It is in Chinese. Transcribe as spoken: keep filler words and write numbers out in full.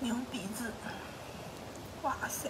牛鼻子，哇塞！